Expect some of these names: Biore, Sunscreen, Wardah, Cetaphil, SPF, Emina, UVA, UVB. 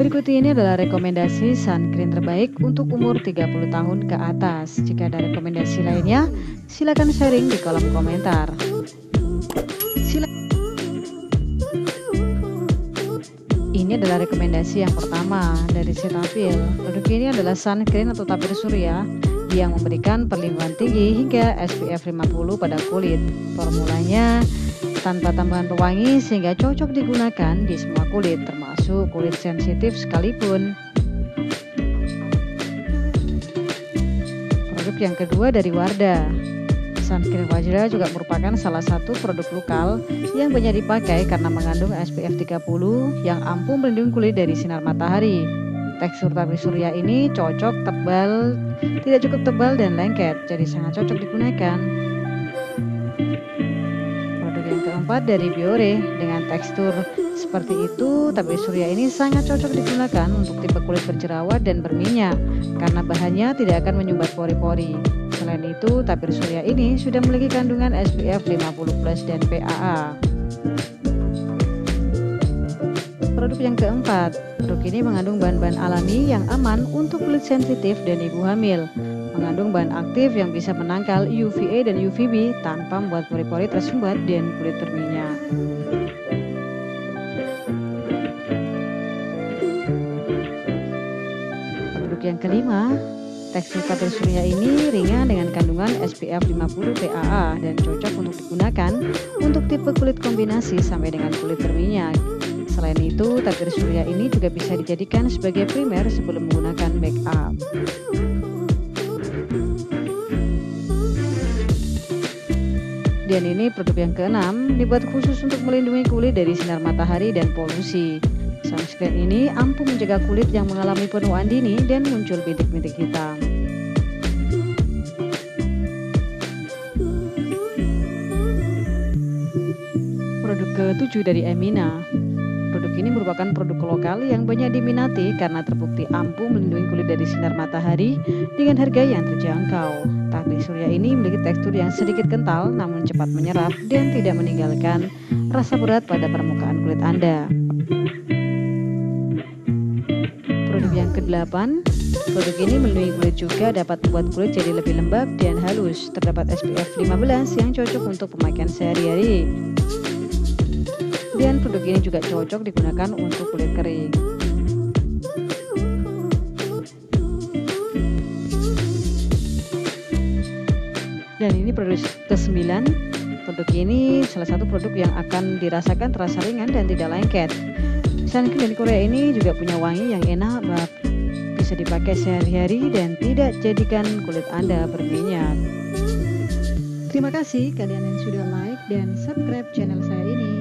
Berikut ini adalah rekomendasi sunscreen terbaik untuk umur 30 tahun ke atas. Jika ada rekomendasi lainnya, silakan sharing di kolom komentar. Ini adalah rekomendasi yang pertama dari Cetaphil. Produk ini adalah sunscreen atau tapir surya yang memberikan perlindungan tinggi hingga SPF 50 pada kulit. Formulanya tanpa tambahan pewangi sehingga cocok digunakan di semua kulit, termasuk kulit sensitif sekalipun. Produk yang kedua dari Wardah. Sunscreen Wardah juga merupakan salah satu produk lokal yang banyak dipakai karena mengandung SPF 30 yang ampuh melindungi kulit dari sinar matahari. Tekstur tapir surya ini cocok tebal, tidak cukup tebal dan lengket, jadi sangat cocok digunakan. Produk yang keempat dari Biore. Dengan tekstur seperti itu, tapir surya ini sangat cocok digunakan untuk tipe kulit berjerawat dan berminyak karena bahannya tidak akan menyumbat pori-pori. Selain itu, tapir surya ini sudah memiliki kandungan SPF 50+ dan PAA. Produk yang keempat, produk ini mengandung bahan-bahan alami yang aman untuk kulit sensitif dan ibu hamil. Mengandung bahan aktif yang bisa menangkal UVA dan UVB tanpa membuat pori-pori tersumbat dan kulit berminyak. Produk yang kelima, tekstur tapir surya ini ringan dengan kandungan SPF 50 PAA dan cocok untuk digunakan untuk tipe kulit kombinasi sampai dengan kulit berminyak. Selain itu, tapir surya ini juga bisa dijadikan sebagai primer sebelum menggunakan make up. Dan ini produk yang keenam, dibuat khusus untuk melindungi kulit dari sinar matahari dan polusi. Sunscreen ini ampuh menjaga kulit yang mengalami penuaan dini dan muncul bintik-bintik hitam. Produk ke-7 dari Emina. Produk ini merupakan produk lokal yang banyak diminati karena terbukti ampuh melindungi kulit dari sinar matahari dengan harga yang terjangkau. Tapir surya ini memiliki tekstur yang sedikit kental namun cepat menyerap dan tidak meninggalkan rasa berat pada permukaan kulit Anda. Kedelapan, produk ini melindungi kulit juga dapat membuat kulit jadi lebih lembab dan halus. Terdapat SPF 15 yang cocok untuk pemakaian sehari-hari. Dan produk ini juga cocok digunakan untuk kulit kering. Dan ini produk ke-9. Produk ini salah satu produk yang akan dirasakan terasa ringan dan tidak lengket. Sunscreen dari Korea ini juga punya wangi yang enak, bisa dipakai sehari-hari dan tidak jadikan kulit Anda berminyak. Terima kasih kalian yang sudah like dan subscribe channel saya ini.